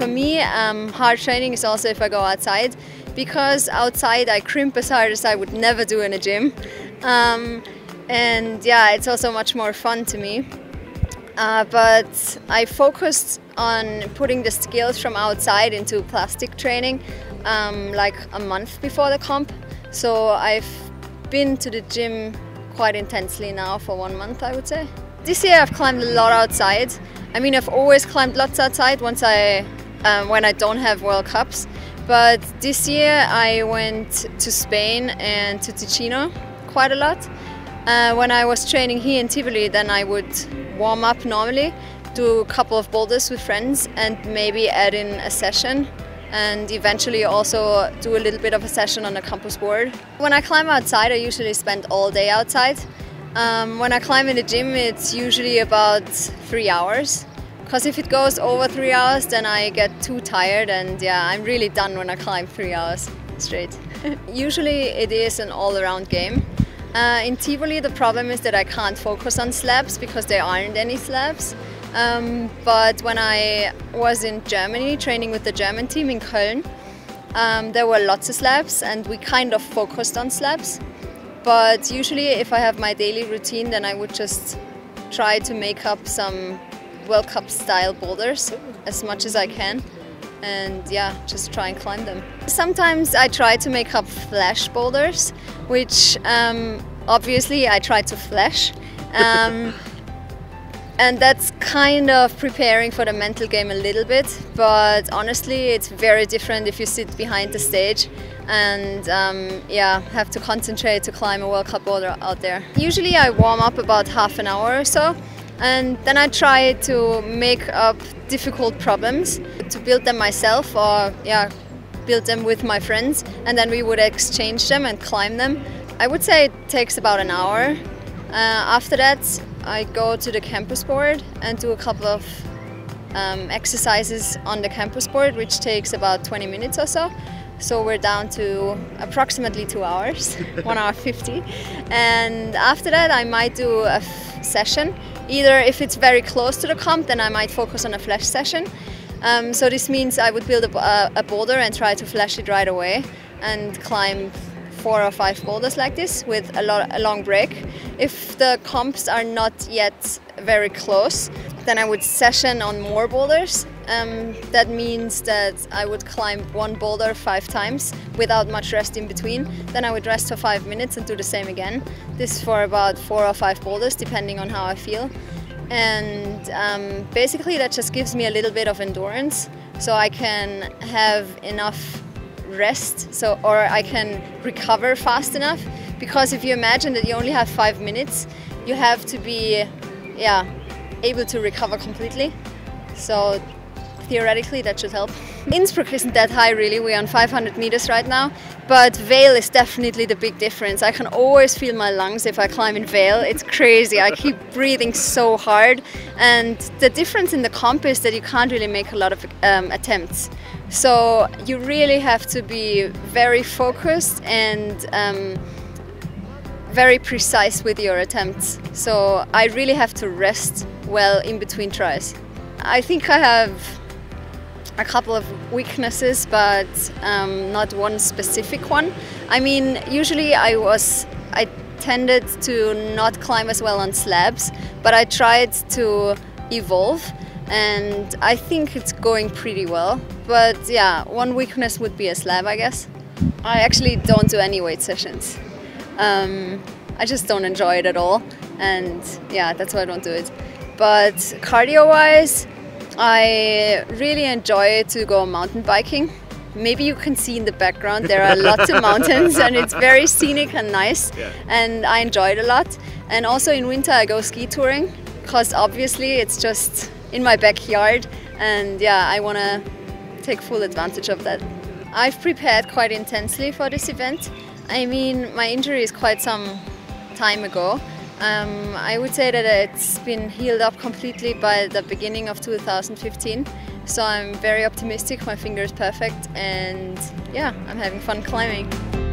for me, hard training is also if I go outside, because outside I crimp as hard as I would never do in a gym. And yeah, it's also much more fun to me. But I focused on putting the skills from outside into plastic training like a month before the comp. So I've been to the gym quite intensely now for 1 month, I would say. This year I've climbed a lot outside. I mean, I've always climbed lots outside when I don't have World Cups. But this year I went to Spain and to Ticino quite a lot. When I was training here in Tivoli, then I would warm up normally, do a couple of boulders with friends and maybe add in a session, and eventually also do a little bit of a session on a campus board. When I climb outside, I usually spend all day outside. When I climb in the gym, it's usually about 3 hours, because if it goes over 3 hours, then I get too tired, and yeah, I'm really done when I climb 3 hours straight. Usually it is an all-around game. In Tivoli, the problem is that I can't focus on slabs because there aren't any slabs. But when I was in Germany training with the German team in Köln, there were lots of slabs and we kind of focused on slabs. But usually if I have my daily routine, then I would just try to make up some World Cup style boulders as much as I can. And yeah, just try and climb them. Sometimes I try to make up flash boulders, which obviously I try to flash. And that's kind of preparing for the mental game a little bit, but honestly it's very different if you sit behind the stage and yeah, have to concentrate to climb a World Cup boulder out there. Usually I warm up about half an hour or so, and then I try to make up difficult problems, to build them myself or yeah, build them with my friends, and then we would exchange them and climb them. I would say it takes about an hour. After that I go to the campus board and do a couple of exercises on the campus board, which takes about 20 minutes or so. So we're down to approximately 2 hours, 1 hour 50. And after that I might do a session. Either if it's very close to the comp, then I might focus on a flash session. So this means I would build a boulder and try to flash it right away and climb 4 or 5 boulders like this with a long break. If the comps are not yet very close, then I would session on more boulders. That means that I would climb one boulder 5 times without much rest in between. Then I would rest for 5 minutes and do the same again. This for about 4 or 5 boulders, depending on how I feel. And basically that just gives me a little bit of endurance, so I can have enough rest, or I can recover fast enough. Because if you imagine that you only have 5 minutes, you have to be able to recover completely. So theoretically that should help. Innsbruck isn't that high really, we're on 500 meters right now, but Vail is definitely the big difference. I can always feel my lungs if I climb in Vail, it's crazy. I keep breathing so hard, and the difference in the comp is that you can't really make a lot of attempts. So you really have to be very focused and very precise with your attempts. So I really have to rest well in between tries. I think I have a couple of weaknesses, but not one specific one. I mean, usually I tended to not climb as well on slabs, but I tried to evolve, and I think it's going pretty well. But yeah, one weakness would be a slab, I guess. I actually don't do any weight sessions. I just don't enjoy it at all, and yeah, that's why I don't do it. But cardio-wise, I really enjoy to go mountain biking. Maybe you can see in the background there are lots of mountains and it's very scenic and nice, yeah. And I enjoy it a lot. And also in winter I go ski touring, because obviously it's just in my backyard, and yeah, I want to take full advantage of that. I've prepared quite intensely for this event. I mean, my injury is quite some time ago. I would say that it's been healed up completely by the beginning of 2015, so I'm very optimistic, my finger is perfect, and yeah, I'm having fun climbing.